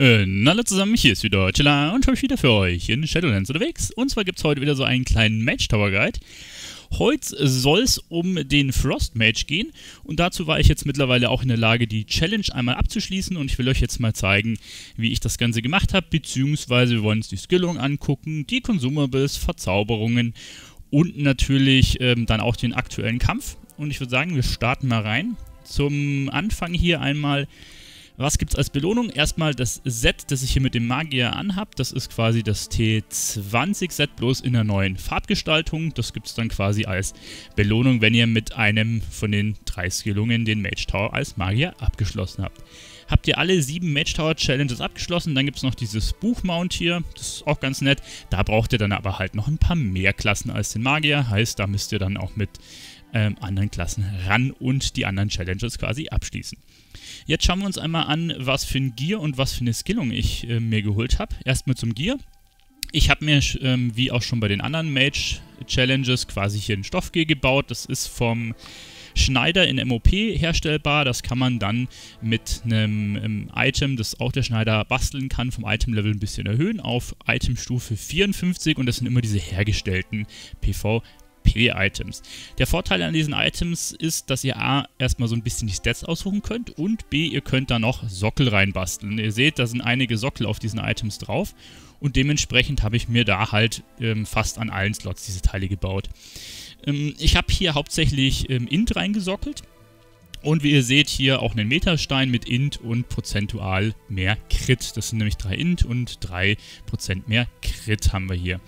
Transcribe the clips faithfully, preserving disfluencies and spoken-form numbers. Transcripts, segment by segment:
Und hallo zusammen, hier ist wieder Telar und ich wieder für euch in Shadowlands unterwegs. Und zwar gibt es heute wieder so einen kleinen Mage Tower Guide. Heute soll es um den Frost-Mage gehen und dazu war ich jetzt mittlerweile auch in der Lage, die Challenge einmal abzuschließen und ich will euch jetzt mal zeigen, wie ich das Ganze gemacht habe, beziehungsweise wir wollen uns die Skillung angucken, die Consumables, Verzauberungen und natürlich ähm, dann auch den aktuellen Kampf. Und ich würde sagen, wir starten mal rein. Zum Anfang hier einmal... Was gibt es als Belohnung? Erstmal das Set, das ich hier mit dem Magier anhabe. Das ist quasi das T zwanzig Set, bloß in der neuen Farbgestaltung. Das gibt es dann quasi als Belohnung, wenn ihr mit einem von den drei Skillungen den Mage Tower als Magier abgeschlossen habt. Habt ihr alle sieben Mage Tower Challenges abgeschlossen, dann gibt es noch dieses Buchmount hier. Das ist auch ganz nett. Da braucht ihr dann aber halt noch ein paar mehr Klassen als den Magier. Heißt, da müsst ihr dann auch mit ähm, anderen Klassen ran und die anderen Challenges quasi abschließen. Jetzt schauen wir uns einmal an, was für ein Gear und was für eine Skillung ich äh, mir geholt habe. Erstmal zum Gear. Ich habe mir, ähm, wie auch schon bei den anderen Mage-Challenges, quasi hier ein Stoffgear gebaut. Das ist vom Schneider in M O P herstellbar. Das kann man dann mit einem ähm, Item, das auch der Schneider basteln kann, vom Item-Level ein bisschen erhöhen auf Itemstufe vierundfünfzig. Und das sind immer diese hergestellten P V P Items. Der Vorteil an diesen Items ist, dass ihr A, erstmal so ein bisschen die Stats aussuchen könnt und B, ihr könnt da noch Sockel reinbasteln. Ihr seht, da sind einige Sockel auf diesen Items drauf und dementsprechend habe ich mir da halt ähm, fast an allen Slots diese Teile gebaut. Ähm, ich habe hier hauptsächlich ähm, Int reingesockelt und wie ihr seht hier auch einen Metastein mit Int und prozentual mehr Crit. Das sind nämlich drei Int und drei Prozent mehr Crit haben wir hier.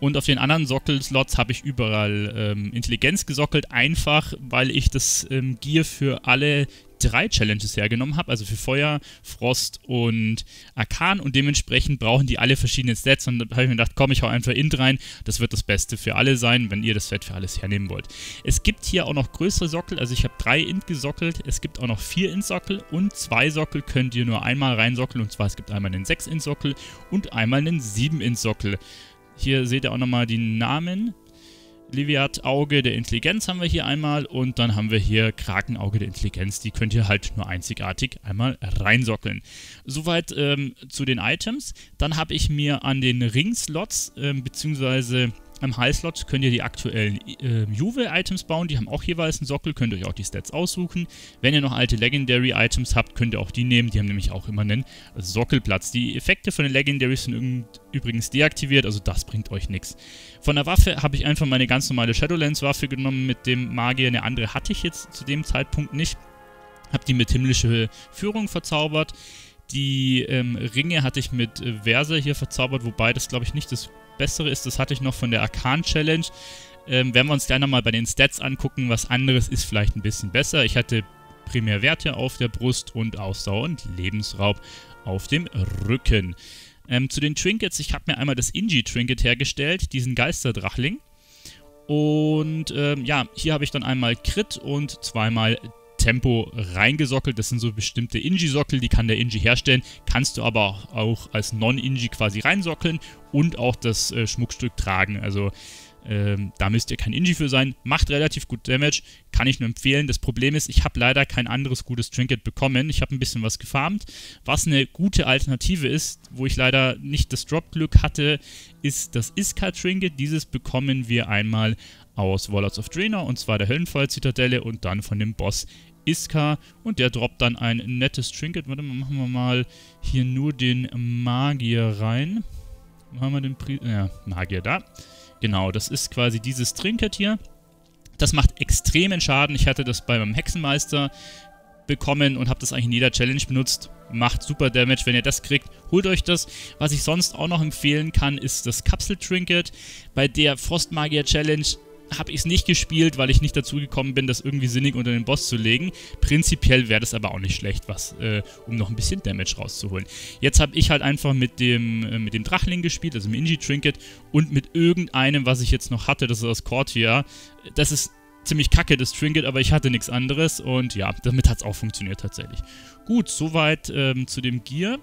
Und auf den anderen Sockelslots habe ich überall ähm, Intelligenz gesockelt, einfach weil ich das ähm, Gear für alle drei Challenges hergenommen habe, also für Feuer, Frost und Arkan und dementsprechend brauchen die alle verschiedene Sets und da habe ich mir gedacht, komm, ich hau einfach Int rein, das wird das Beste für alle sein, wenn ihr das Set für alles hernehmen wollt. Es gibt hier auch noch größere Sockel, also ich habe drei Int gesockelt, es gibt auch noch vier Int Sockel und zwei Sockel könnt ihr nur einmal reinsockeln und zwar es gibt einmal einen sechs Int Sockel und einmal einen sieben Int Sockel. Hier seht ihr auch nochmal die Namen. Leviat, Auge der Intelligenz haben wir hier einmal und dann haben wir hier Krakenauge der Intelligenz. Die könnt ihr halt nur einzigartig einmal reinsockeln. Soweit ähm, zu den Items. Dann habe ich mir an den Ring-Slots ähm, bzw. am High-Slot könnt ihr die aktuellen äh, Juve-Items bauen. Die haben auch jeweils einen Sockel, könnt ihr euch auch die Stats aussuchen. Wenn ihr noch alte Legendary-Items habt, könnt ihr auch die nehmen. Die haben nämlich auch immer einen Sockelplatz. Die Effekte von den Legendaries sind übrigens deaktiviert, also das bringt euch nichts. Von der Waffe habe ich einfach meine ganz normale Shadowlands-Waffe genommen mit dem Magier. Eine andere hatte ich jetzt zu dem Zeitpunkt nicht. Habe die mit himmlische Führung verzaubert. Die ähm, Ringe hatte ich mit äh, Verse hier verzaubert, wobei das glaube ich nicht das Bessere ist, das hatte ich noch von der Arkan-Challenge. Ähm, wenn wir uns gleich nochmal bei den Stats angucken, was anderes ist vielleicht ein bisschen besser. Ich hatte primär Werte auf der Brust und Ausdauer und Lebensraub auf dem Rücken. Ähm, zu den Trinkets, ich habe mir einmal das Inji-Trinket hergestellt, diesen Geisterdrachling. Und ähm, ja, hier habe ich dann einmal Crit und zweimal Tempo reingesockelt. Das sind so bestimmte Inji-Sockel, die kann der Inji herstellen. Kannst du aber auch als Non-Inji quasi reinsockeln und auch das äh, Schmuckstück tragen. Also ähm, da müsst ihr kein Inji für sein. Macht relativ gut Damage, kann ich nur empfehlen. Das Problem ist, ich habe leider kein anderes gutes Trinket bekommen. Ich habe ein bisschen was gefarmt. Was eine gute Alternative ist, wo ich leider nicht das Drop-Glück hatte, ist das Iska-Trinket. Dieses bekommen wir einmal aus Warlords of Draenor und zwar der Höllenfall-Zitadelle und dann von dem Boss Iska und der droppt dann ein nettes Trinket. Warte mal, machen wir mal hier nur den Magier rein. Wo haben wir den Pri ja, Magier da. Genau, das ist quasi dieses Trinket hier. Das macht extremen Schaden. Ich hatte das bei meinem Hexenmeister bekommen und habe das eigentlich in jeder Challenge benutzt. Macht super Damage, wenn ihr das kriegt, holt euch das. Was ich sonst auch noch empfehlen kann, ist das Kapsel-Trinket. Bei der Frostmagier-Challenge habe ich es nicht gespielt, weil ich nicht dazu gekommen bin, das irgendwie sinnig unter den Boss zu legen. Prinzipiell wäre das aber auch nicht schlecht, was, äh, um noch ein bisschen Damage rauszuholen. Jetzt habe ich halt einfach mit dem, äh, mit dem Drachling gespielt, also mit Inji-Trinket und mit irgendeinem, was ich jetzt noch hatte, das ist aus Cordia. Das ist ziemlich kacke, das Trinket, aber ich hatte nichts anderes und ja, damit hat es auch funktioniert tatsächlich. Gut, soweit ähm, zu dem Gear.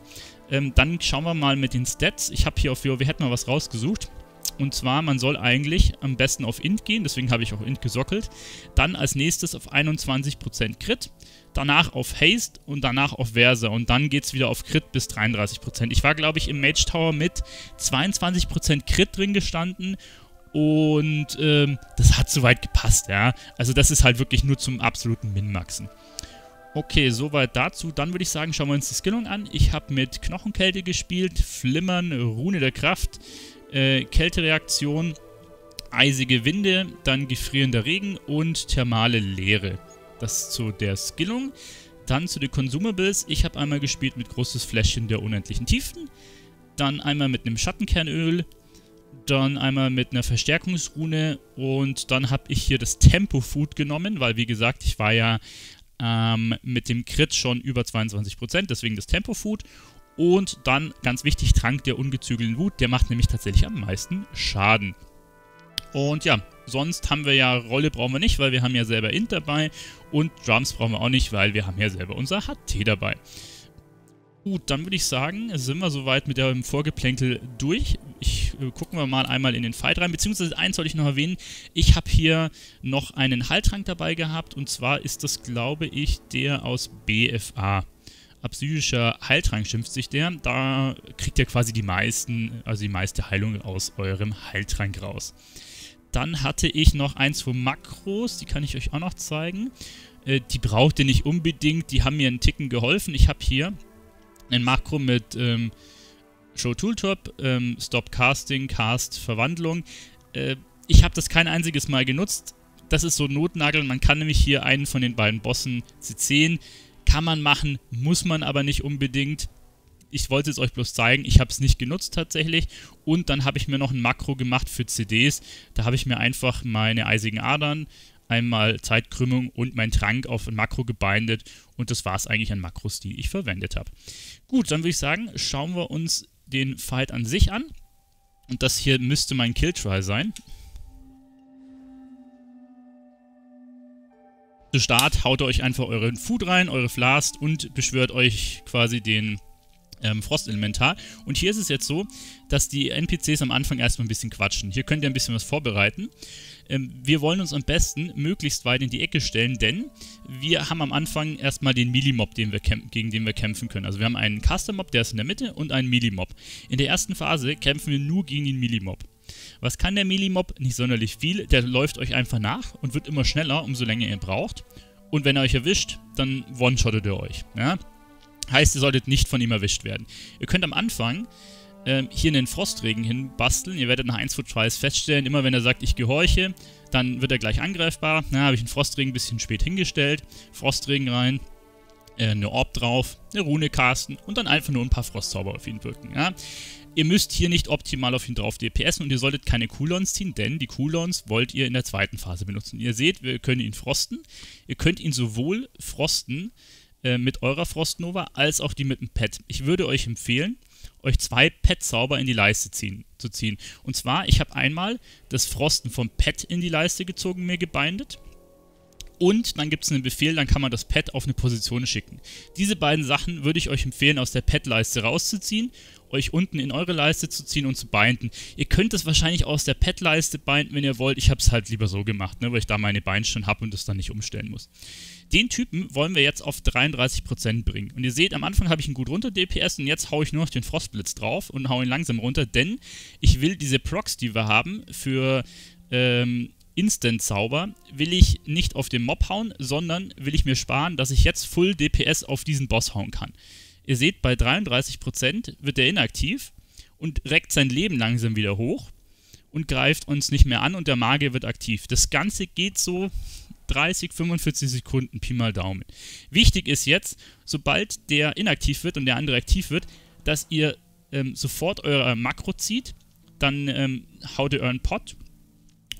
Ähm, dann schauen wir mal mit den Stats. Ich habe hier auf WoW-Head mal was rausgesucht. Und zwar, man soll eigentlich am besten auf Int gehen, deswegen habe ich auch Int gesockelt. Dann als nächstes auf einundzwanzig Prozent Crit, danach auf Haste und danach auf Verse. Und dann geht es wieder auf Crit bis dreiunddreißig Prozent. Ich war, glaube ich, im Mage Tower mit zweiundzwanzig Prozent Crit drin gestanden. Und ähm, das hat soweit gepasst, ja. Also das ist halt wirklich nur zum absoluten Min-Maxen. Okay, soweit dazu. Dann würde ich sagen, schauen wir uns die Skillung an. Ich habe mit Knochenkälte gespielt, Flimmern, Rune der Kraft, äh, Kältereaktion, eisige Winde, dann gefrierender Regen und thermale Leere. Das zu der Skillung. Dann zu den Consumables. Ich habe einmal gespielt mit großes Fläschchen der unendlichen Tiefen, dann einmal mit einem Schattenkernöl, dann einmal mit einer Verstärkungsrune und dann habe ich hier das Tempo-Food genommen, weil wie gesagt, ich war ja ähm, mit dem Crit schon über zweiundzwanzig Prozent, deswegen das Tempo-Food. Und dann, ganz wichtig, Trank der ungezügelten Wut, der macht nämlich tatsächlich am meisten Schaden. Und ja, sonst haben wir ja, Rolle brauchen wir nicht, weil wir haben ja selber Int dabei und Drums brauchen wir auch nicht, weil wir haben ja selber unser H T dabei. Gut, dann würde ich sagen, sind wir soweit mit dem Vorgeplänkel durch. Ich, äh, gucken wir mal einmal in den Fight rein, beziehungsweise eins soll ich noch erwähnen. Ich habe hier noch einen Heiltrank dabei gehabt und zwar ist das, glaube ich, der aus B F A. Psychischer Heiltrank schimpft sich der. Da kriegt ihr quasi die meisten, also die meiste Heilung aus eurem Heiltrank raus. Dann hatte ich noch eins von Makros, die kann ich euch auch noch zeigen. Äh, die braucht ihr nicht unbedingt, die haben mir einen Ticken geholfen. Ich habe hier ein Makro mit ähm, Show Tooltop, ähm, Stop Casting, Cast Verwandlung. Äh, ich habe das kein einziges Mal genutzt. Das ist so ein Notnagel. Man kann nämlich hier einen von den beiden Bossen C zehn. Kann man machen, muss man aber nicht unbedingt. Ich wollte es euch bloß zeigen. Ich habe es nicht genutzt tatsächlich. Und dann habe ich mir noch ein Makro gemacht für C Ds. Da habe ich mir einfach meine eisigen Adern, einmal Zeitkrümmung und mein Trank auf ein Makro gebindet und das war es eigentlich an Makros, die ich verwendet habe. Gut, dann würde ich sagen, schauen wir uns den Fight an sich an und das hier müsste mein Killtry sein. Zu Start haut ihr euch einfach euren Food rein, eure Flast und beschwört euch quasi den Ähm, Frostelementar. Und hier ist es jetzt so, dass die N P Cs am Anfang erstmal ein bisschen quatschen. Hier könnt ihr ein bisschen was vorbereiten. Ähm, wir wollen uns am besten möglichst weit in die Ecke stellen, denn wir haben am Anfang erstmal den Milimob, den wir gegen den wir kämpfen können. Also wir haben einen Caster-Mob, der ist in der Mitte, und einen Milimob. In der ersten Phase kämpfen wir nur gegen den Milimob. Was kann der Milimob? Nicht sonderlich viel. Der läuft euch einfach nach und wird immer schneller, umso länger ihr braucht. Und wenn er euch erwischt, dann one-shottet er euch. Ja? Heißt, ihr solltet nicht von ihm erwischt werden. Ihr könnt am Anfang ähm, hier einen Frostregen hinbasteln. Ihr werdet nach eins Punkt zwei feststellen, immer wenn er sagt, ich gehorche, dann wird er gleich angreifbar. Na, habe ich einen Frostregen ein bisschen spät hingestellt. Frostregen rein, äh, eine Orb drauf, eine Rune casten und dann einfach nur ein paar Frostzauber auf ihn wirken. Ja? Ihr müsst hier nicht optimal auf ihn drauf D P S und ihr solltet keine Cooldowns ziehen, denn die Cooldowns wollt ihr in der zweiten Phase benutzen. Ihr seht, wir können ihn frosten. Ihr könnt ihn sowohl frosten mit eurer Frostnova, als auch die mit dem Pet. Ich würde euch empfehlen, euch zwei Pet-Zauber in die Leiste ziehen, zu ziehen. Und zwar, ich habe einmal das Frosten vom Pet in die Leiste gezogen, mir gebindet. Und dann gibt es einen Befehl, dann kann man das Pet auf eine Position schicken. Diese beiden Sachen würde ich euch empfehlen, aus der Pet-Leiste rauszuziehen, euch unten in eure Leiste zu ziehen und zu binden. Ihr könnt es wahrscheinlich aus der Pet-Leiste binden, wenn ihr wollt. Ich habe es halt lieber so gemacht, ne, weil ich da meine Bind schon habe und das dann nicht umstellen muss. Den Typen wollen wir jetzt auf dreiunddreißig Prozent bringen. Und ihr seht, am Anfang habe ich ihn gut runter D P S und jetzt haue ich nur noch den Frostblitz drauf und haue ihn langsam runter, denn ich will diese Procs, die wir haben, für ähm, Instant-Zauber, will ich nicht auf den Mob hauen, sondern will ich mir sparen, dass ich jetzt Full D P S auf diesen Boss hauen kann. Ihr seht, bei dreiunddreißig Prozent wird er inaktiv und reckt sein Leben langsam wieder hoch und greift uns nicht mehr an und der Magier wird aktiv. Das Ganze geht so dreißig, fünfundvierzig Sekunden, Pi mal Daumen. Wichtig ist jetzt, sobald der inaktiv wird und der andere aktiv wird, dass ihr ähm, sofort euer Makro zieht, dann ähm, haut ihr euren Pot,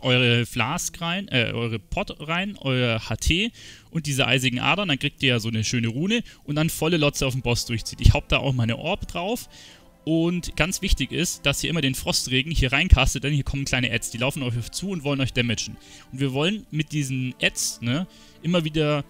eure Flask rein, äh, eure Pot rein, euer H T und diese eisigen Adern, dann kriegt ihr ja so eine schöne Rune und dann volle Lotze auf den Boss durchzieht. Ich hau da auch meine Orb drauf. Und ganz wichtig ist, dass ihr immer den Frostregen hier reinkastet, denn hier kommen kleine Ads, die laufen auf euch zu und wollen euch damagen. Und wir wollen mit diesen Ads, ne, immer wieder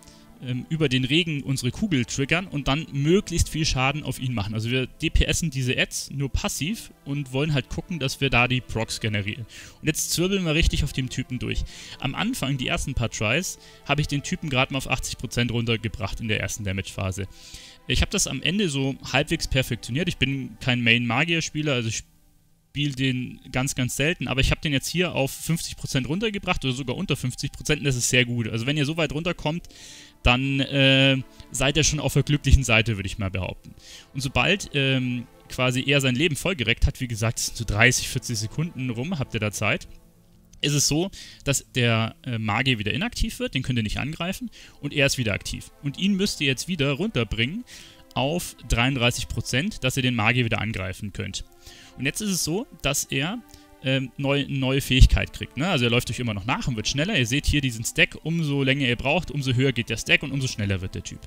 ähm, über den Regen unsere Kugel triggern und dann möglichst viel Schaden auf ihn machen. Also wir DPSen diese Ads nur passiv und wollen halt gucken, dass wir da die Procs generieren. Und jetzt zirbeln wir richtig auf dem Typen durch. Am Anfang, die ersten paar Tries, habe ich den Typen gerade mal auf achtzig Prozent runtergebracht in der ersten Damage-Phase. Ich habe das am Ende so halbwegs perfektioniert. Ich bin kein Main-Magier-Spieler, also ich spiele den ganz, ganz selten. Aber ich habe den jetzt hier auf fünfzig Prozent runtergebracht oder sogar unter fünfzig Prozent. Das ist sehr gut. Also wenn ihr so weit runterkommt, dann äh, seid ihr schon auf der glücklichen Seite, würde ich mal behaupten. Und sobald ähm, quasi er sein Leben vollgereckt hat, wie gesagt, es sind so dreißig, vierzig Sekunden rum, habt ihr da Zeit, ist es so, dass der äh, Magier wieder inaktiv wird, den könnt ihr nicht angreifen und er ist wieder aktiv. Und ihn müsst ihr jetzt wieder runterbringen auf dreiunddreißig Prozent, dass ihr den Magier wieder angreifen könnt. Und jetzt ist es so, dass er ähm, neu, neue Fähigkeit kriegt, ne? Also er läuft euch immer noch nach und wird schneller. Ihr seht hier diesen Stack, umso länger ihr braucht, umso höher geht der Stack und umso schneller wird der Typ.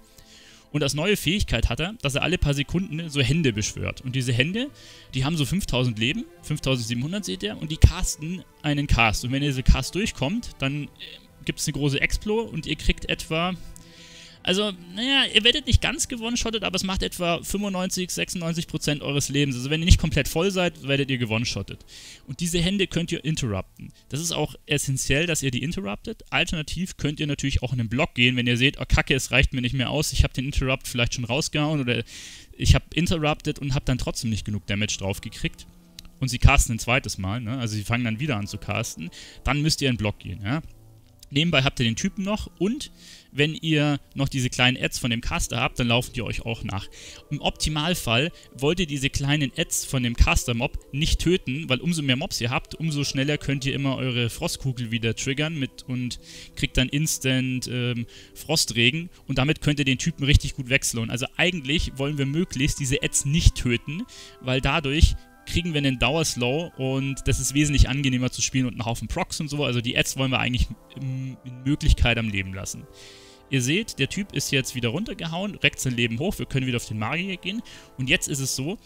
Und als neue Fähigkeit hat er, dass er alle paar Sekunden so Hände beschwört. Und diese Hände, die haben so fünftausend Leben, fünftausendsiebenhundert seht ihr, und die casten einen Cast. Und wenn ihr diese Cast durchkommt, dann gibt es eine große Explo und ihr kriegt etwa, also, naja, ihr werdet nicht ganz gewonshottet, aber es macht etwa fünfundneunzig, sechsundneunzig Prozent eures Lebens. Also wenn ihr nicht komplett voll seid, werdet ihr gewonshottet. Und diese Hände könnt ihr interrupten. Das ist auch essentiell, dass ihr die interruptet. Alternativ könnt ihr natürlich auch in den Block gehen, wenn ihr seht, oh Kacke, es reicht mir nicht mehr aus, ich habe den Interrupt vielleicht schon rausgehauen oder ich habe interrupted und habe dann trotzdem nicht genug Damage drauf gekriegt. Und sie casten ein zweites Mal, ne? Also sie fangen dann wieder an zu casten. Dann müsst ihr in den Block gehen, ja. Nebenbei habt ihr den Typen noch und wenn ihr noch diese kleinen Ads von dem Caster habt, dann laufen die euch auch nach. Im Optimalfall wollt ihr diese kleinen Ads von dem Caster-Mob nicht töten, weil umso mehr Mobs ihr habt, umso schneller könnt ihr immer eure Frostkugel wieder triggern mit und kriegt dann instant ähm, Frostregen und damit könnt ihr den Typen richtig gut wegslownen. Also eigentlich wollen wir möglichst diese Ads nicht töten, weil dadurch kriegen wir einen Dauerslow und das ist wesentlich angenehmer zu spielen und einen Haufen Procs und so. Also die Ads wollen wir eigentlich in Möglichkeit am Leben lassen. Ihr seht, der Typ ist jetzt wieder runtergehauen, reckt sein Leben hoch, wir können wieder auf den Magier gehen. Und jetzt ist es so,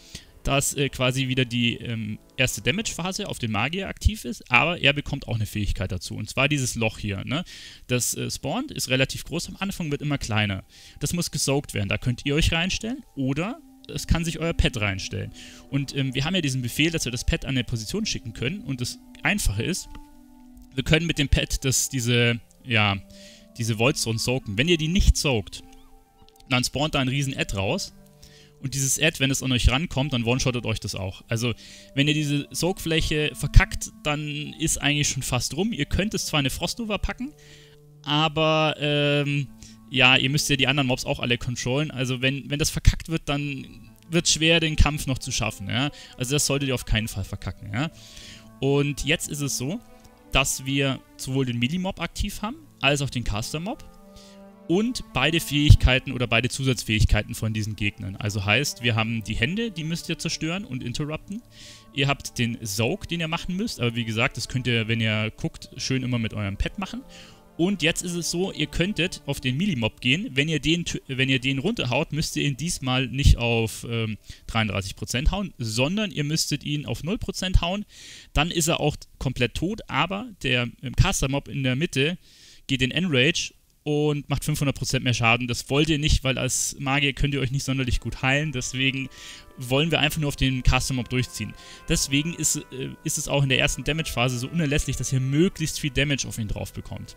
dass äh, quasi wieder die ähm, erste Damage-Phase auf den Magier aktiv ist, aber er bekommt auch eine Fähigkeit dazu. Und zwar dieses Loch hier, ne? Das äh, spawnt, ist relativ groß, am Anfang wird immer kleiner. Das muss gesaugt werden, da könnt ihr euch reinstellen oder es kann sich euer Pet reinstellen. Und ähm, wir haben ja diesen Befehl, dass wir das Pet an eine Position schicken können. Und das Einfache ist, wir können mit dem Pet das, diese, ja, diese Voidstone soaken. Wenn ihr die nicht soakt, dann spawnt da ein riesen Ad raus. Und dieses Ad, wenn es an euch rankommt, dann one-shottet euch das auch. Also, wenn ihr diese Soakfläche verkackt, dann ist eigentlich schon fast rum. Ihr könnt es zwar eine Frostnova packen, aber ähm... ja, ihr müsst ja die anderen Mobs auch alle controllen. Also wenn, wenn das verkackt wird, dann wird es schwer, den Kampf noch zu schaffen. Ja? Also das solltet ihr auf keinen Fall verkacken. Ja? Und jetzt ist es so, dass wir sowohl den Milimob aktiv haben, als auch den Caster-Mob. Und beide Fähigkeiten oder beide Zusatzfähigkeiten von diesen Gegnern. Also heißt, wir haben die Hände, die müsst ihr zerstören und interrupten. Ihr habt den Soak, den ihr machen müsst. Aber wie gesagt, das könnt ihr, wenn ihr guckt, schön immer mit eurem Pet machen. Und jetzt ist es so, ihr könntet auf den Milimob gehen. Wenn ihr den, wenn ihr den runterhaut, müsst ihr ihn diesmal nicht auf ähm, dreiunddreißig Prozent hauen, sondern ihr müsstet ihn auf null Prozent hauen. Dann ist er auch komplett tot, aber der ähm, Caster-Mob in der Mitte geht in Enrage und macht fünfhundert Prozent mehr Schaden. Das wollt ihr nicht, weil als Magier könnt ihr euch nicht sonderlich gut heilen. Deswegen wollen wir einfach nur auf den Caster-Mob durchziehen. Deswegen ist, äh, ist es auch in der ersten Damage-Phase so unerlässlich, dass ihr möglichst viel Damage auf ihn drauf bekommt.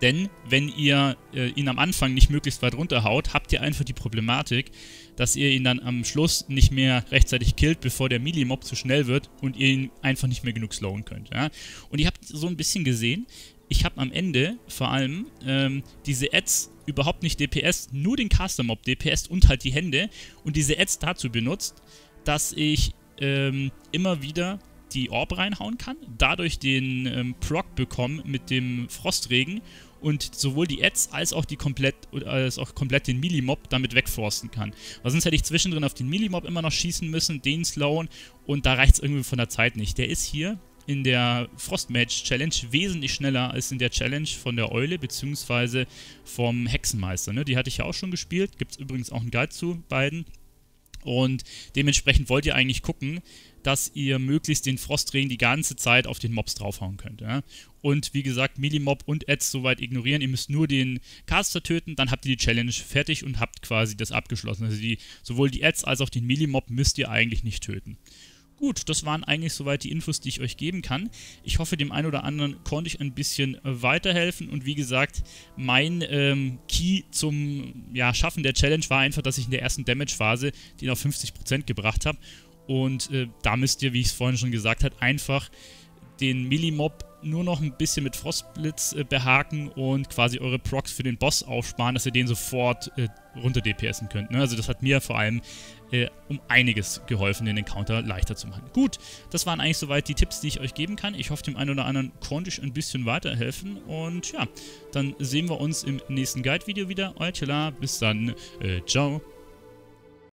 Denn wenn ihr äh, ihn am Anfang nicht möglichst weit runterhaut, habt ihr einfach die Problematik, dass ihr ihn dann am Schluss nicht mehr rechtzeitig killt, bevor der Milimob zu schnell wird und ihr ihn einfach nicht mehr genug slowen könnt. Ja? Und ihr habt so ein bisschen gesehen, ich habe am Ende vor allem ähm, diese Ads überhaupt nicht D P S, nur den Caster-Mob D P S und halt die Hände und diese Ads dazu benutzt, dass ich ähm, immer wieder die Orb reinhauen kann, dadurch den ähm, Proc bekomme mit dem Frostregen und sowohl die Ads als auch die komplett als auch komplett den Milimob damit wegforsten kann. Weil sonst hätte ich zwischendrin auf den Milimob immer noch schießen müssen, den slowen und da reicht es irgendwie von der Zeit nicht. Der ist hier in der Frost-Mage-Challenge wesentlich schneller als in der Challenge von der Eule bzw. vom Hexenmeister. Ne? Die hatte ich ja auch schon gespielt, gibt es übrigens auch einen Guide zu beiden. Und dementsprechend wollt ihr eigentlich gucken, dass ihr möglichst den Frostregen die ganze Zeit auf den Mobs draufhauen könnt. Ja? Und wie gesagt, Milimob und Ads soweit ignorieren. Ihr müsst nur den Caster töten, dann habt ihr die Challenge fertig und habt quasi das abgeschlossen. Also die, sowohl die Ads als auch den Milimob müsst ihr eigentlich nicht töten. Gut, das waren eigentlich soweit die Infos, die ich euch geben kann. Ich hoffe, dem einen oder anderen konnte ich ein bisschen weiterhelfen. Und wie gesagt, mein ähm, Key zum ja, Schaffen der Challenge war einfach, dass ich in der ersten Damage-Phase den auf fünfzig Prozent gebracht habe. Und äh, da müsst ihr, wie ich es vorhin schon gesagt habe, einfach den Milimob nur noch ein bisschen mit Frostblitz äh, behaken und quasi eure Procs für den Boss aufsparen, dass ihr den sofort äh, runter D P S en könnt. Ne? Also das hat mir vor allem äh, um einiges geholfen, den Encounter leichter zu machen. Gut, das waren eigentlich soweit die Tipps, die ich euch geben kann. Ich hoffe, dem einen oder anderen konnte ich ein bisschen weiterhelfen. Und ja, dann sehen wir uns im nächsten Guide-Video wieder. Euer Telar, bis dann. Äh, ciao.